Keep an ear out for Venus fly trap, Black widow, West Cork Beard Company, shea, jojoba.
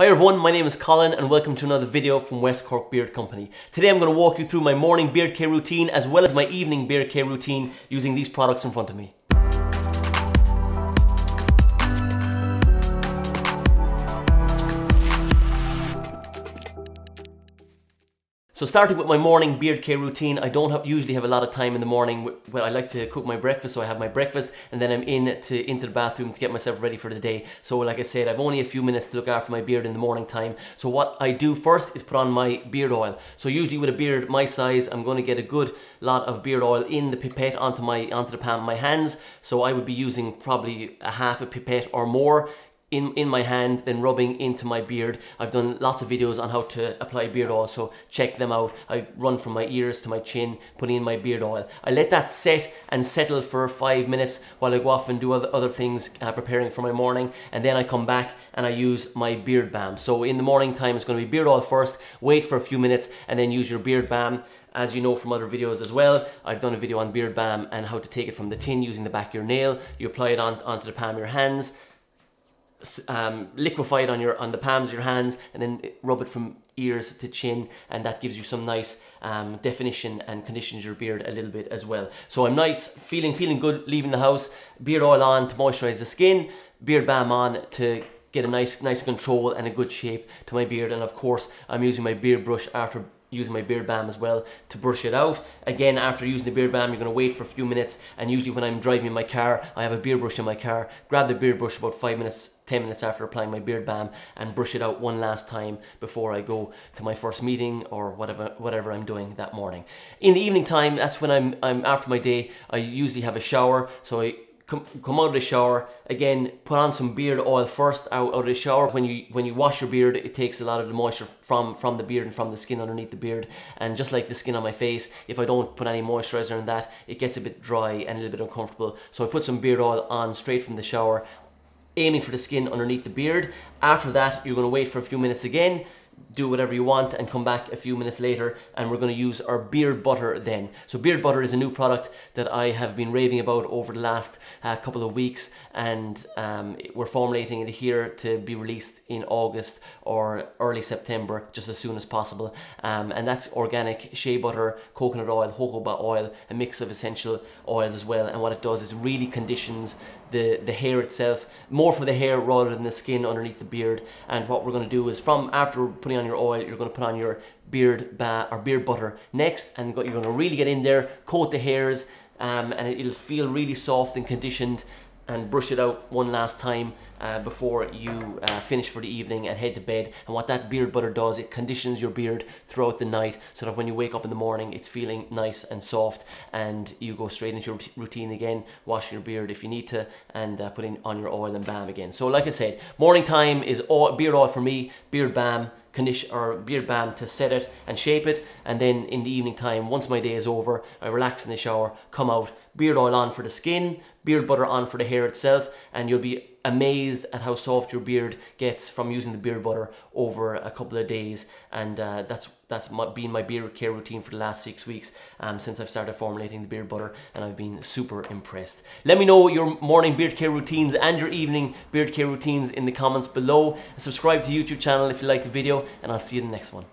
Hi everyone, my name is Colin and welcome to another video from West Cork Beard Company. Today I'm going to walk you through my morning beard care routine as well as my evening beard care routine using these products in front of me. So starting with my morning beard care routine, I don't usually have a lot of time in the morning, but I like to cook my breakfast, so I have my breakfast and then I'm into the bathroom to get myself ready for the day. So like I said, I've only a few minutes to look after my beard in the morning time. So what I do first is put on my beard oil. So usually with a beard my size, I'm going to get a good lot of beard oil in the pipette onto the palm of my hands. So I would be using probably a half a pipette or more in my hand, then rubbing into my beard. I've done lots of videos on how to apply beard oil, so check them out. I run from my ears to my chin, putting in my beard oil. I let that set and settle for 5 minutes while I go off and do other things, preparing for my morning, and then I come back and I use my beard balm. So in the morning time, it's gonna be beard oil first, wait for a few minutes, and then use your beard balm. As you know from other videos as well, I've done a video on beard balm and how to take it from the tin using the back of your nail. You apply it onto the palm of your hands, liquefy it on the palms of your hands, and then rub it from ears to chin, and that gives you some nice definition and conditions your beard a little bit as well. So I'm nice, feeling good leaving the house. Beard oil on to moisturize the skin, beard balm on to get a nice control and a good shape to my beard, and of course I'm using my beard brush after using my beard balm as well to brush it out. Again, after using the beard balm, you're gonna wait for a few minutes, and usually when I'm driving in my car, I have a beard brush in my car, grab the beard brush about 10 minutes after applying my beard balm and brush it out one last time before I go to my first meeting or whatever I'm doing that morning. In the evening time, that's when I'm after my day, I usually have a shower, so I come out of the shower, again put on some beard oil first out of the shower. When you wash your beard, it takes a lot of the moisture from the beard and from the skin underneath the beard, and just like the skin on my face, if I don't put any moisturizer in that, it gets a bit dry and a little bit uncomfortable. So I put some beard oil on straight from the shower, aiming for the skin underneath the beard. After that, you're going to wait for a few minutes again, do whatever you want, and come back a few minutes later, and we're going to use our beard butter then. So beard butter is a new product that I have been raving about over the last couple of weeks, and we're formulating it here to be released in August or early September, just as soon as possible. And that's organic shea butter, coconut oil, jojoba oil, a mix of essential oils as well, and what it does is really conditions the hair itself, more for the hair rather than the skin underneath the beard. And what we're going to do is, from after putting on your oil, you're going to put on your beard butter next, and you're going to really get in there, coat the hairs, and it'll feel really soft and conditioned, and brush it out one last time before you finish for the evening and head to bed. And what that beard butter does, it conditions your beard throughout the night, so that when you wake up in the morning, it's feeling nice and soft, and you go straight into your routine again, wash your beard if you need to, and put in on your oil and balm again. So like I said, morning time is beard oil for me, beard balm, beard balm to set it and shape it, and then in the evening time, once my day is over, I relax in the shower, come out, beard oil on for the skin, beard butter on for the hair itself, and you'll be amazed at how soft your beard gets from using the beard butter over a couple of days. And that's been my beard care routine for the last 6 weeks since I've started formulating the beard butter, and I've been super impressed. Let me know your morning beard care routines and your evening beard care routines in the comments below. Subscribe to the YouTube channel if you liked the video, and I'll see you in the next one.